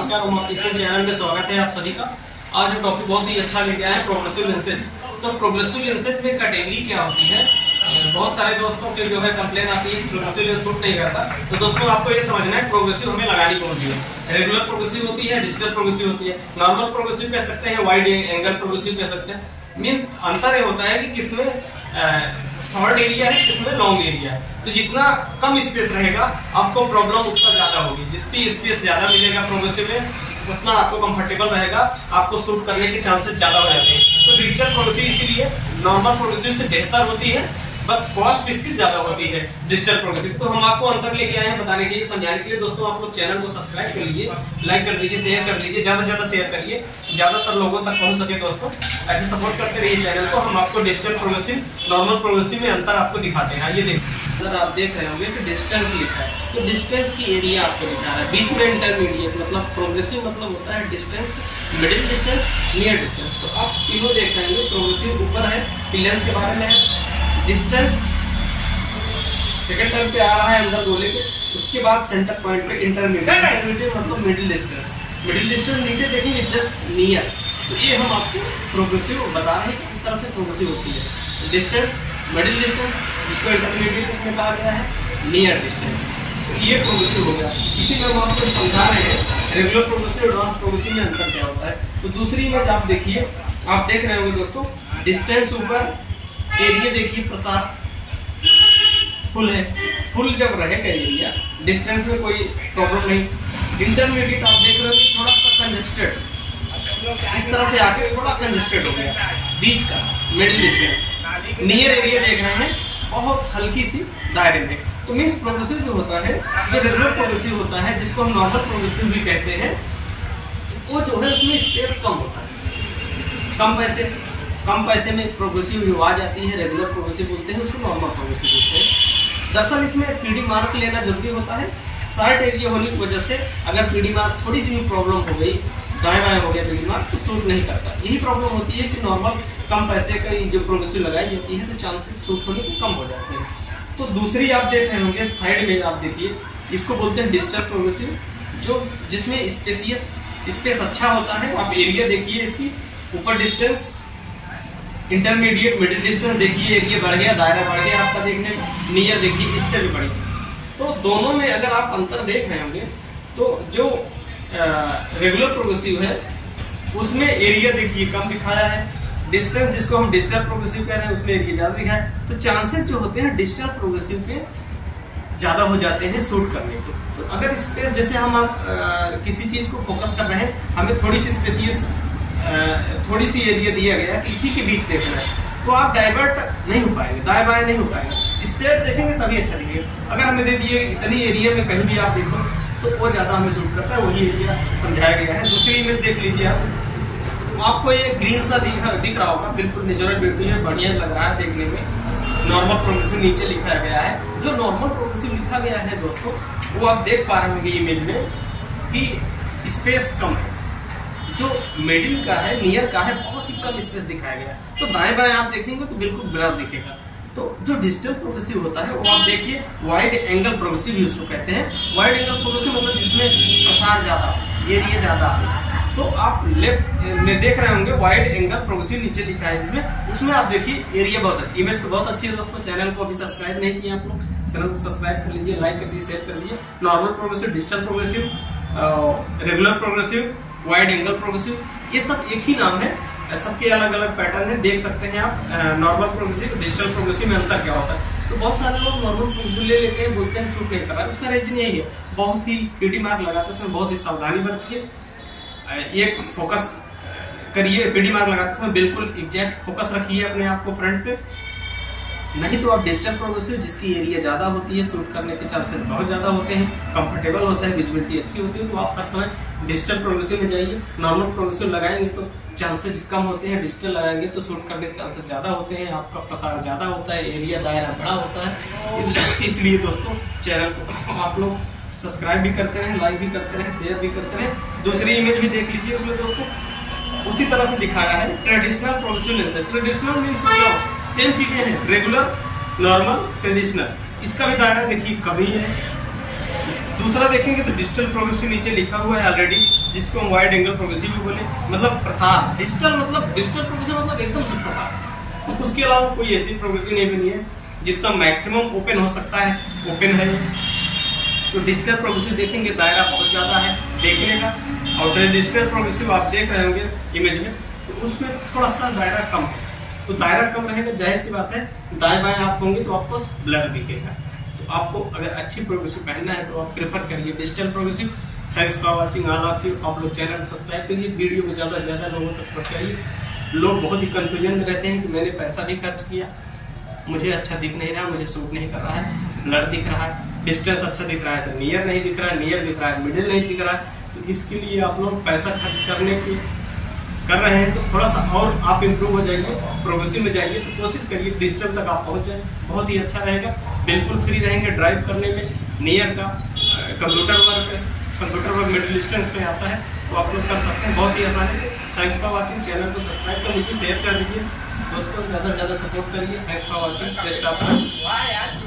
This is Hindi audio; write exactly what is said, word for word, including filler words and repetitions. नमस्कार, हम आपके चैनल में स्वागत है आप सभी का। आज हम टॉपिक बहुत ही अच्छा लेके आए हैं, प्रोग्रेसिव लिंसेज। तो प्रोग्रेसिव लिंसेज में कैटेगरी क्या होती है? बहुत सारे दोस्तों के जो है कंप्लेन आती है प्रोग्रेसिव लिंसेज सूट नहीं करता। तो दोस्तों आपको ये समझना है प्रोग्रेसिव हमें लगानी कौन सी है। रेगुलर प्रोग्रेसिव होती है, डिजिटल प्रोग्रेसिव होती है, नॉर्मल प्रोग्रेसिव कह सकते हैं, वाइड एंगल प्रोग्रेसिव कह सकते हैं। मीन्स अंतर ये होता है कि किसमें शॉर्ट एरिया है, इसमें लॉन्ग एरिया है। तो जितना कम स्पेस रहेगा आपको प्रॉब्लम उतना ज़्यादा होगी। जितनी स्पेस ज़्यादा मिलेगा प्रोग्रेसिव में उतना आपको कंफर्टेबल रहेगा, आपको सूट करने के चांसेस ज़्यादा हो जाते हैं। तो डिजिटल प्रोग्रेसिव इसीलिए नॉर्मल प्रोग्रेसिव से बेहतर होती है, बस कॉस्ट इसकी ज़्यादा होती है डिजिटल प्रोग्रेसिव। तो हम आपको अंतर लेके आए हैं बताने के लिए, समझाने के लिए। दोस्तों आप लोग चैनल को सब्सक्राइब कर लीजिए, लाइक कर दीजिए, शेयर कर दीजिए, ज़्यादा से ज़्यादा शेयर करिए, ज़्यादातर लोगों तक पहुँच सके। दोस्तों ऐसे सपोर्ट करते रहिए चैनल को। हम आपको डिजिटल प्रोग्रेसिव, नॉर्मल प्रोग्रेसिव में अंतर आपको दिखाते हैं। आइए देखिए, अगर आप देख रहे होंगे कि डिस्टेंस लिखा है, तो डिस्टेंस की एरिया आपको दिखा रहा है। बीच में इंटरमीडिएट, मतलब प्रोग्रेसिव मतलब होता है distance, middle distance, near distance. तो आप तीनों देख रहे होंगे, प्रोग्रेसिव ऊपर है, लेंस के बारे में है, डिस्टेंस सेकेंड टर्म पे आ रहा है अंदर गोले के, उसके बाद सेंटर पॉइंट पे इंटरमीडिएट, इंटरमीडिएट मतलब मिडिल डिस्टेंस, मिडिल डिस्टेंस नीचे देखेंगे जस्ट नियर। तो ये हम आपको प्रोग्रेसिव बता रहे हैं कि किस तरह से प्रोग्रेसिव होती है। डिस्टेंस, मिडिल डिस्टेंस, जिसको इंटरमीडिएट इसमें कहा गया है, नियर डिस्टेंस। तो ये प्रोग्रेसिव हो गया। इसी में हम आपको समझा रहे हैं रेगुलर प्रोग्रेसिव और एडवांस प्रोग्रेसिव में अंतर क्या होता है। तो दूसरी इमेज आप देखिए, आप देख रहे होंगे दोस्तों, डिस्टेंस ऊपर, एरिया देखिए प्रसार फुल है, फुल जब रहेगा एरिया डिस्टेंस में कोई प्रॉब्लम नहीं। इंटरमीडिएट आप देख रहे हो थोड़ा सा कंजेस्टेड, इस तरह से आके थोड़ा कंजेस्टेड हो गया, बीच का मिडिल डिस्टेंस, नियर एरिया देख रहे हैं बहुत हल्की सी दायरे में। तो मीन्स प्रोग्रेसिव जो होता है, जो रेगुलर प्रोग्रेसिव होता है, जिसको हम नॉर्मल प्रोग्रेसिव भी कहते हैं, वो जो है उसमें स्पेस कम होता है। कम पैसे कम पैसे में प्रोग्रेसिव जो आ जाती है, रेगुलर प्रोग्रेसिव बोलते हैं, उसको नॉर्मल प्रोग्रेसिव बोलते हैं। दरअसल इसमें पीडी मार्क लेना जरूरी होता है। शॉर्ट एरिया होने की वजह से अगर पीडी मार्क थोड़ी सी भी प्रॉब्लम हो गई, दाएं बाएं हो गया पीडी मार्क, तो सूट नहीं करता। यही प्रॉब्लम होती है कि नॉर्मल कम पैसे का जो प्रोग्रेसिव लगाई जाती है तो चांसेस सूट होने के कम हो जाते हैं। तो दूसरी आप देख रहे होंगे साइड में, आप देखिए, इसको बोलते हैं डिजिटल प्रोग्रेसिव, जो जिसमें स्पेसियस स्पेस अच्छा होता है। आप एरिया देखिए इसकी, ऊपर डिस्टेंस, इंटरमीडिएट, मिडिल डिस्टेंस देखिए, एरिया बढ़ गया, दायरा बढ़ गया आपका देखने का, नियर देखिए इससे भी बढ़ गया। तो दोनों में अगर आप अंतर देख रहे होंगे तो जो रेगुलर प्रोग्रेसिव है उसमें एरिया देखिए कम दिखाया है, डिस्टेंस जिसको हम डिजिटल प्रोग्रेसिव कह रहे हैं उसमें एरिया ज़्यादा दिखाया है। तो चांसेस जो होते हैं डिजिटल प्रोग्रेसिव के ज़्यादा हो जाते हैं सूट करने को। तो अगर स्पेस, जैसे हम आप आ, किसी चीज़ को फोकस कर रहे हैं, हमें थोड़ी सी स्पेसियस, थोड़ी सी एरिया दिया गया है, इसी के बीच देख रहे हैं, तो आप डाइवर्ट नहीं हो पाएंगे, दाएं बाएं नहीं हो पाएंगे। स्ट्रेट देखेंगे तभी अच्छा दिखेगा। अगर हमें दे दिए इतनी एरिया में कहीं भी आप देखो तो वो ज़्यादा हमें सूट करता है, वही एरिया समझाया गया है। दूसरी इमेज देख लीजिए आप, तो आपको ये ग्रीन सा दिख दिख रहा होगा, बिल्कुल नेचुरल ब्यूटी है, बढ़िया लग रहा है देखने में। नॉर्मल प्रोग्रेसिव नीचे लिखा गया है, जो नॉर्मल प्रोग्रेसिव लिखा गया है दोस्तों वो आप देख पा रहे होंगे इमेज में कि स्पेस कम है। जो मिडिल का है, नियर का है, बहुत ही कम स्पेस दिखाया गया है। तो दाएँ बाएँ आप देखेंगे तो बिल्कुल ब्लर दिखेगा। तो जो डिजिटल प्रोग्रेसिव होता है वो आप देखिए वाइड एंगल प्रोग्रेसिव भी उसको कहते हैं। वाइड एंगल प्रोग्रेसिव मतलब जिसमें प्रसार ज़्यादा, एरिया ज़्यादा। तो आप लेफ्ट में देख रहे होंगे वाइड एंगल प्रोग्रेसिव नीचे लिखा है जिसमें, उसमें आप देखिए एरिया बहुत अच्छी। इमेज तो बहुत अच्छी है दोस्तों। चैनल को अभी सब्सक्राइब नहीं किया आप लोग, चैनल को सब्सक्राइब कर लीजिए, लाइक कर दीजिए, शेयर कर लीजिए। Normal progressive, digital progressive, regular progressive, wide angle progressive, ये सब एक ही नाम है, सबके अलग अलग पैटर्न है, देख सकते हैं आप। नॉर्मल प्रोग्रेसिव, डिजिटल प्रोग्रेसिव में अंतर क्या होता है? तो बहुत सारे लोग नॉर्मल प्रोग्रेसिव ले लेते हैं, बोलते हैं सूट नहीं कर रहा है। उसका रीजन यही है, बहुत ही पीडी मार्क लगाते समय बहुत ही सावधानी बरतिए, एक फोकस करिए। पीडी मार्क लगाते समय बिल्कुल एग्जैक्ट फोकस रखिए अपने आप को फ्रंट पे, नहीं तो आप डिजिटल प्रोग्रेसिव जिसकी एरिया ज़्यादा होती है सूट करने के चांसेस बहुत ज़्यादा होते हैं, कंफर्टेबल होता है, विजिबिलिटी अच्छी होती है। तो आप हर समय डिजिटल प्रोग्रेसिव में जाइए। नॉर्मल प्रोग्रेसिव लगाएंगे तो चांसेस कम होते हैं, डिजिटल लगाएंगे तो सूट करने के चांसेस ज़्यादा होते हैं, आपका प्रसार ज़्यादा होता है, एरिया दायरा बड़ा होता है। इसलिए इसलिए दोस्तों चैनल को आप लोग सब्सक्राइब भी करते रहें, लाइक भी करते रहें, शेयर भी करते रहें। दूसरी इमेज भी देख लीजिए, उसमें दोस्तों उसी तरह से दिखाया है traditional progressive lens. Traditional means same चीज़ें हैं, रेगुलर, नॉर्मल, ट्रेडिशनल। इसका भी दायरा देखिए कम ही है, दूसरा देखेंगे तो डिजिटल प्रोग्रेसिव नीचे लिखा हुआ है ऑलरेडी, जिसको हम वाइड एंगल प्रोग्रेसिव भी बोले, मतलब प्रसार। डिजिटल मतलब डिजिटल प्रोग्रेसिव मतलब एकदम से प्रसार, तो उसके अलावा कोई ऐसी प्रोग्रेसिव नहीं बनी है। जितना मैक्सिमम ओपन हो सकता है ओपन है। तो डिजिटल प्रोग्रेसिव देखेंगे दायरा बहुत ज़्यादा है देखने का, और डिजिटल प्रोग्रेसिव आप देख रहे होंगे इमेज में, तो उसमें थोड़ा सा दायरा कम है। तो दायरा कम रहेगा, जाहिर सी बात है दाएं बाएं आप होंगे तो आपको ब्लर दिखेगा। तो आपको अगर अच्छी प्रोग्रेसिव पहनना है तो आप प्रेफर करिए digital progressive. Thanks for watching all of you. आप लोग चैनल को सब्सक्राइब करिए, वीडियो को ज़्यादा से ज़्यादा लोगों तक पहुँचाइए। लोग बहुत ही कंफ्यूजन में रहते हैं कि मैंने पैसा भी खर्च किया, मुझे अच्छा दिख नहीं रहा, मुझे सूट नहीं कर रहा है, ब्लर दिख रहा है, डिस्टेंस अच्छा दिख रहा है तो नियर नहीं दिख रहा है, नियर दिख रहा है मिडिल नहीं दिख रहा है। तो इसके लिए आप लोग पैसा खर्च करने की कर रहे हैं, तो थोड़ा सा और आप इम्प्रूव हो जाइए, प्रोग्रेसिव में जाइए। तो कोशिश करिए डिजिटल तक आप पहुंच जाए, बहुत ही अच्छा रहेगा। बिल्कुल फ्री रहेंगे ड्राइव करने में, नियर का computer work computer work middle distance में आता है, तो आप लोग कर सकते हैं बहुत ही आसानी से। Thanks for watching. चैनल को सब्सक्राइब कर लीजिए, शेयर कर दीजिए, दोस्तों ज़्यादा से ज़्यादा सपोर्ट करिए। Thanks for watching. Best of luck.